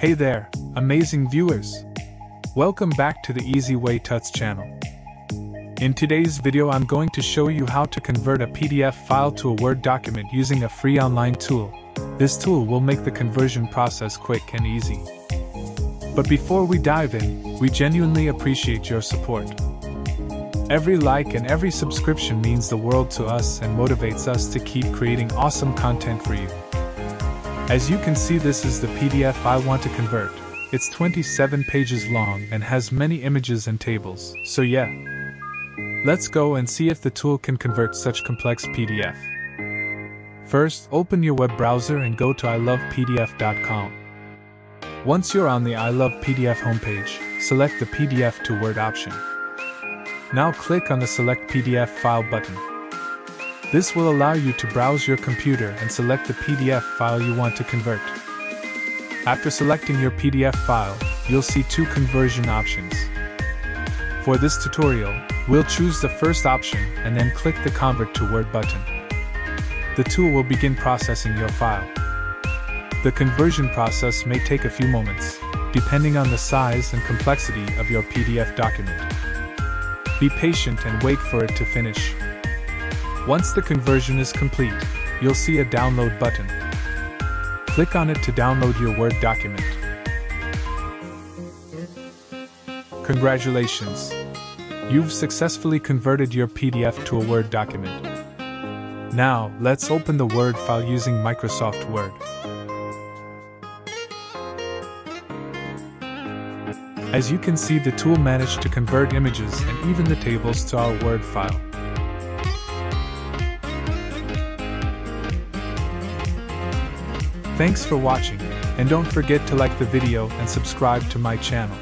Hey there, amazing viewers! Welcome back to the Easy Way Tuts channel. In today's video I'm going to show you how to convert a PDF file to a Word document using a free online tool. This tool will make the conversion process quick and easy. But before we dive in, we genuinely appreciate your support. Every like and every subscription means the world to us and motivates us to keep creating awesome content for you. As you can see, this is the PDF I want to convert. It's 27 pages long and has many images and tables, so yeah. Let's go and see if the tool can convert such complex PDF. First, open your web browser and go to iLovePDF.com. Once you're on the iLovePDF homepage, select the PDF to Word option. Now click on the Select PDF File button. This will allow you to browse your computer and select the PDF file you want to convert. After selecting your PDF file, you'll see two conversion options. For this tutorial, we'll choose the first option and then click the Convert to Word button. The tool will begin processing your file. The conversion process may take a few moments, depending on the size and complexity of your PDF document. Be patient and wait for it to finish. Once the conversion is complete, you'll see a download button. Click on it to download your Word document. Congratulations! You've successfully converted your PDF to a Word document. Now, let's open the Word file using Microsoft Word. As you can see, the tool managed to convert images and even the tables to our Word file. Thanks for watching, and don't forget to like the video and subscribe to my channel.